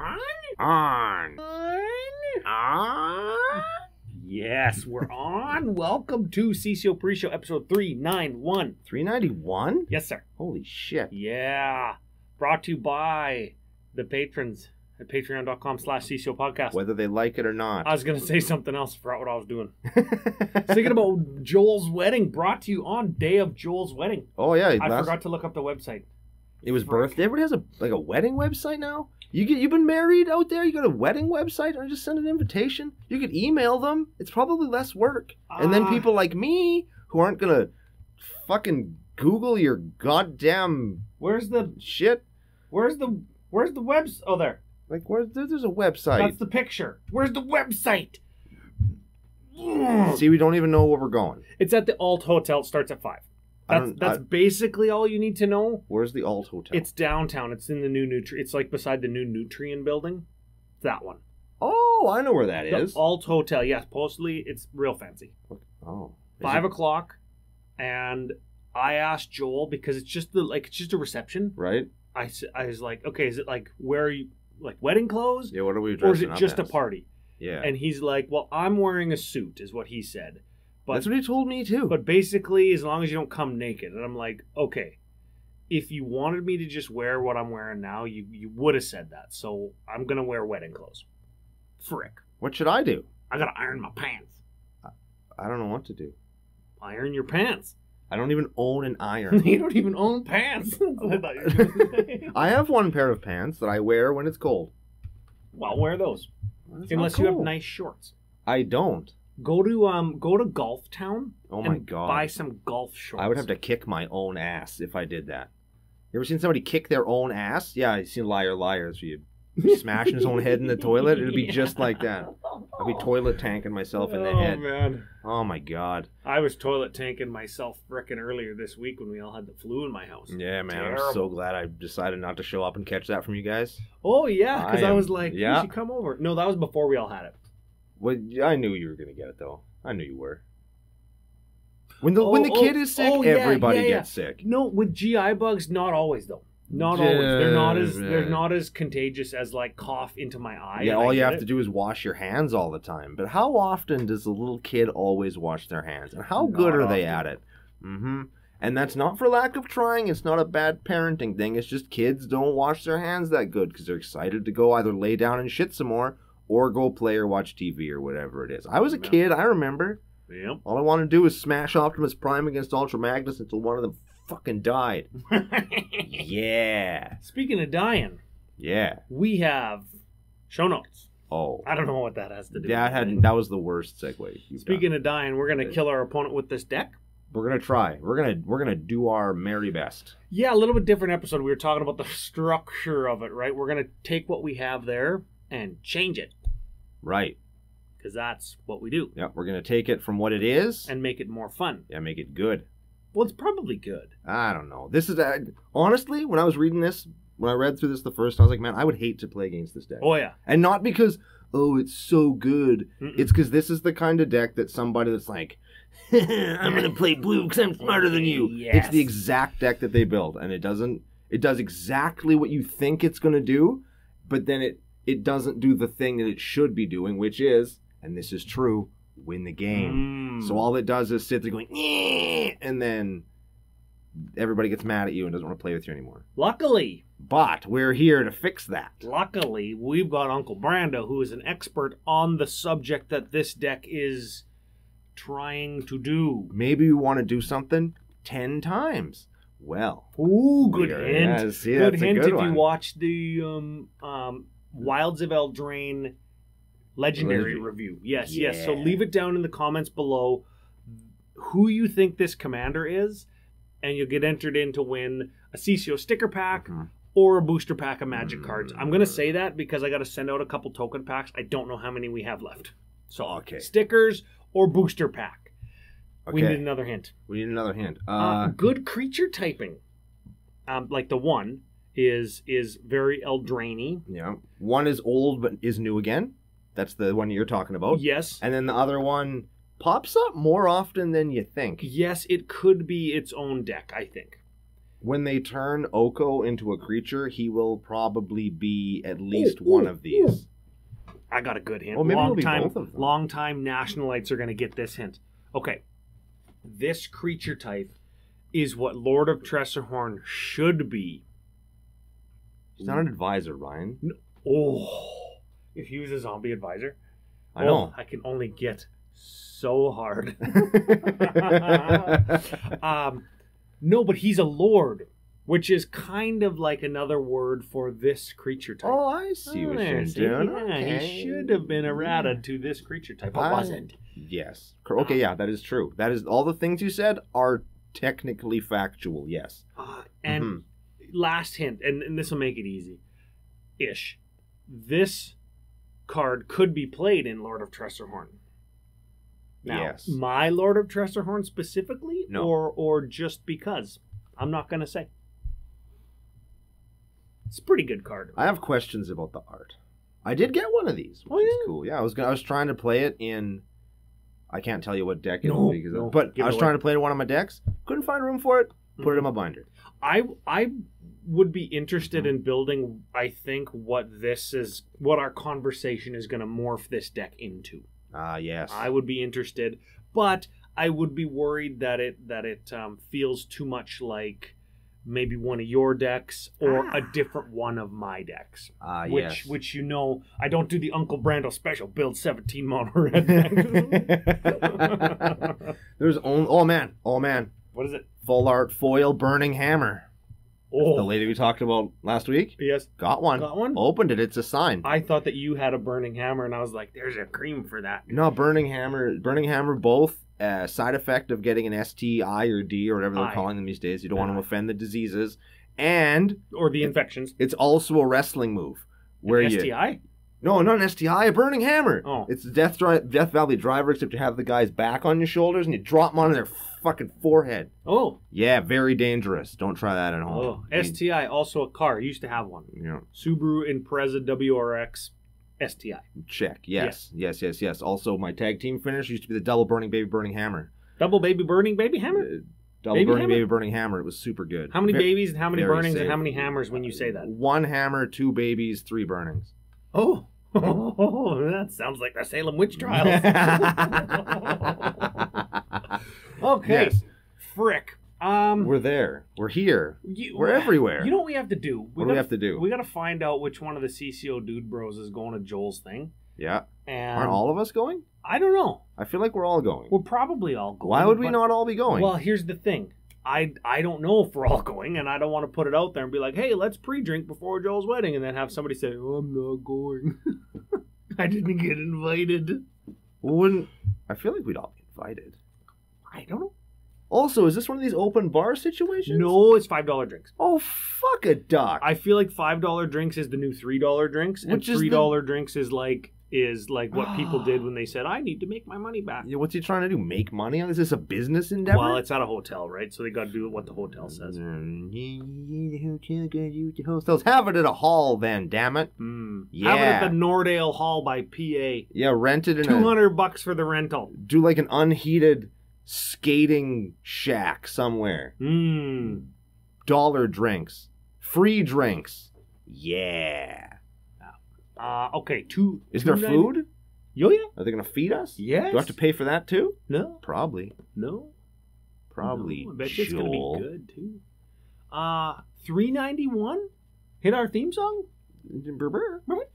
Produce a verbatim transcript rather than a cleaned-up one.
On? On. On? On? Yes, we're on. Welcome to C C O Pre-Show episode three ninety-one. three ninety-one? Yes, sir. Holy shit. Yeah. Brought to you by the patrons at patreon.com slash CCO podcast. Whether they like it or not. I was going to say something else. I forgot what I was doing. I was thinking about Joel's wedding, brought to you on day of Joel's wedding. Oh, yeah. I last... forgot to look up the website. It was Frick. Birthday. Everybody has a like a wedding website now? You get, you've been married out there? You got a wedding website? Or just send an invitation? You could email them. It's probably less work. Uh, and then people like me, who aren't going to fucking Google your goddamn where's the shit. Where's the, where's the webs? Oh, there. Like, where's, there's a website. That's the picture. Where's the website? See, we don't even know where we're going. It's at the Alt Hotel. It starts at five. That's, that's I, basically all you need to know. Where's the Alt Hotel? It's downtown. It's in the new Nutrien. It's like beside the new Nutrien building. It's that one. Oh, I know where that the is. Alt Hotel. Yes, postally, it's real fancy. Oh, five it... o'clock, and I asked Joel because it's just the like it's just a reception, right? I, I was like, okay, is it like where are you like wedding clothes? Yeah, what are we dressing up as? Or is it just as? a party? Yeah. And he's like, well, I'm wearing a suit, is what he said. But, that's what he told me too. But basically, as long as you don't come naked. And I'm like, okay, if you wanted me to just wear what I'm wearing now, you, you would have said that. So I'm going to wear wedding clothes. Frick. What should I do? I got to iron my pants. I, I don't know what to do. Iron your pants. I don't even own an iron. You don't even own pants. That's what I thought you were gonna say. I have one pair of pants that I wear when it's cold. Well, wear those. Well, unless you have nice shorts. I don't. Go to um, go to Golf Town. Oh my and god! Buy some golf shorts. I would have to kick my own ass if I did that. You ever seen somebody kick their own ass? Yeah, I've seen Liar Liar. So you smashing his own head in the toilet. It'd be yeah. just like that. I'd be toilet tanking myself in the oh, head. Oh man! Oh my god! I was toilet tanking myself frickin' earlier this week when we all had the flu in my house. Yeah, man! Terrible. I'm so glad I decided not to show up and catch that from you guys. Oh yeah, because I, I was like, yeah. you should come over. No, that was before we all had it. Well, I knew you were going to get it, though. I knew you were. When the, oh, when the kid oh, is sick, oh, yeah, everybody yeah, yeah. gets sick. No, with G I bugs, not always, though. Not yeah. always. They're not as they're not as contagious as, like, cough into my eye. Yeah, all I you have it. to do is wash your hands all the time. But how often does a little kid always wash their hands? And how not good are often. they at it? Mm-hmm. And that's not for lack of trying. It's not a bad parenting thing. It's just kids don't wash their hands that good because they're excited to go either lay down and shit some more or go play or watch T V or whatever it is. I was a kid, I remember. Yep. All I wanted to do was smash Optimus Prime against Ultra Magnus until one of them fucking died. Yeah. Speaking of dying. Yeah. We have show notes. Oh. I don't know what that has to do that with. Had, that was the worst segue. Speaking done. of dying, we're going to kill our opponent with this deck. We're going to try. We're going to we're going to do our merry best. Yeah, a little bit different episode. We were talking about the structure of it, right? We're going to take what we have there and change it. Right. Because that's what we do. Yeah, we're going to take it from what it is. And make it more fun. Yeah, make it good. Well, it's probably good. I don't know. This is, uh, honestly, when I was reading this, when I read through this the first time, I was like, man, I would hate to play against this deck. Oh, yeah. And not because, oh, it's so good. Mm-mm. It's because this is the kind of deck that somebody that's like, I'm going to play blue because I'm smarter than you. Yes. It's the exact deck that they build. And it doesn't, it does exactly what you think it's going to do, but then it, It doesn't do the thing that it should be doing, which is, and this is true, win the game. Mm. So all it does is sit there going, eh, and then everybody gets mad at you and doesn't want to play with you anymore. Luckily. But we're here to fix that. Luckily, we've got Uncle Brando, who is an expert on the subject that this deck is trying to do. Maybe we want to do something ten times. Well. Ooh, good hint. Yes, yeah, good hint a good if one. you watch the... um. um Wilds of Eldraine legendary Legendary review. Yes, yeah. yes. So leave it down in the comments below who you think this commander is, and you'll get entered in to win a C C O sticker pack mm-hmm. or a booster pack of magic mm-hmm. cards. I'm going to say that because I got to send out a couple token packs. I don't know how many we have left. So okay. stickers or booster pack. Okay. We need another hint. We need another hint. Uh, uh, good creature typing. Um, like the one. Is is very Eldraine-y. Yeah. One is old but is new again. That's the one you're talking about. Yes. And then the other one pops up more often than you think. Yes, it could be its own deck, I think. when they turn Oko into a creature, he will probably be at least ooh, one ooh, of these. Ooh. I got a good hint. Oh, maybe long time, long time Nationalites are going to get this hint. Okay. This creature type is what Lord of Tresserhorn should be. He's not an advisor, Ryan. No. Oh. If he was a zombie advisor. I oh, know. I can only get so hard. um, no, but he's a lord, which is kind of like another word for this creature type. Oh, I see oh, what you're see. doing. Yeah, okay. He should have been errated to this creature type, but I, wasn't. Yes. Okay, yeah, that is true. That is all the things you said are technically factual, yes. Uh, and mm-hmm. last hint, and, and this will make it easy. Ish. This card could be played in Lord of Tresserhorn. Now, yes. my Lord of Tresserhorn specifically, no. or or just because? I'm not going to say. It's a pretty good card. I have questions about the art. I did get one of these, which oh, yeah. is cool. Yeah, I was gonna, I was trying to play it in... I can't tell you what deck it no, was. Because no, of, but I was away. trying to play it in one of my decks. Couldn't find room for it. Put mm-hmm. it in my binder. I I would be interested mm-hmm. in building, I think, what this is... What our conversation is going to morph this deck into. Ah, uh, yes. I would be interested, but I would be worried that it that it um, feels too much like maybe one of your decks or ah. a different one of my decks. Ah, uh, yes. Which, which you know, I don't do the Uncle Brando special, build seventeen mono red deck. There's only, oh man, oh man. What is it? Full art foil burning hammer. Oh. The lady we talked about last week? Yes. Got one. Got one? Opened it. It's a sign. I thought that you had a burning hammer, and I was like, there's a cream for that. No, burning hammer, burning hammer both uh, side effect of getting an S T I or D or whatever they're I. calling them these days. You don't yeah. want to offend the diseases. And... Or the infections. It's also a wrestling move. Where an you, S T I? No, not an S T I. A burning hammer. Oh. It's the Death, Dri- Death Valley driver, except you have the guy's back on your shoulders, and you drop them onto their fucking forehead. Oh. Yeah, very dangerous. Don't try that at home. Oh. S T I, also a car. I used to have one. Yeah. Subaru Impreza W R X S T I. Check. Yes. Yes, yes, yes. yes. Also, my tag team finish used to be the double burning baby burning hammer. Double baby burning baby hammer? Uh, double baby burning hammer? baby burning hammer. It was super good. How many very, babies and how many burnings safe. and how many hammers when you say that? One hammer, two babies, three burnings. Oh. Oh, that sounds like the Salem witch trials. Okay, yes. frick. Um, we're there. We're here. You, we're everywhere. You know what we have to do? We what gotta, do we have to do? We got to find out which one of the C C O dude bros is going to Joel's thing. Yeah. And aren't all of us going? I don't know. I feel like we're all going. We're probably all going. Why would we not all be going? Well, here's the thing. I, I don't know if we're all going, and I don't want to put it out there and be like, hey, let's pre-drink before Joel's wedding, and then have somebody say, oh, I'm not going. I didn't get invited. Well, wouldn't... I feel like we'd all be invited. I don't know. Also, is this one of these open bar situations? No, it's five dollar drinks. Oh, fuck a duck. I feel like five dollar drinks is the new three dollar drinks, Which and three dollar the... drinks is like... is like what people did when they said, I need to make my money back. Yeah, what's he trying to do? Make money? Is this a business endeavor? Well, it's at a hotel, right? So they got to do what the hotel says. The hotel's have it at a hall then, damn it. Mm. Yeah. Have it at the Nordale Hall by P A. Yeah, rent it in two hundred bucks for the rental. Do like an unheated skating shack somewhere. Mm. Dollar drinks. Free drinks. Yeah. Uh, okay, two... Is two there food? ninety Yo, yeah. Are they going to feed us? Yes. Do I have to pay for that, too? No. Probably. No. Probably, no, I bet Joel. It's going to be good, too. Uh, three ninety-one Hit our theme song? Burr, burr.